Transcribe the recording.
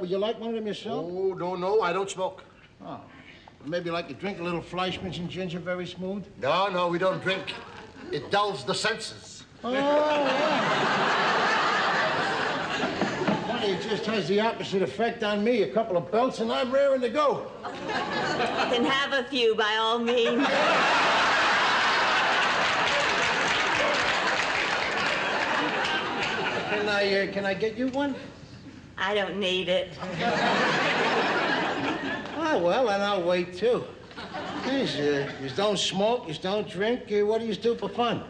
Would you like one of them yourself? Oh, no, I don't smoke. Oh. Maybe like to drink a little Fleischmann's and ginger very smooth? No, we don't drink. It dulls the senses. Oh, yeah. Funny, it just has the opposite effect on me. A couple of belts and I'm raring to go. Can have a few, by all means. Can I get you one? I don't need it. Oh, well, and I'll wait, too. Geez, you don't smoke, you don't drink. What do you do for fun?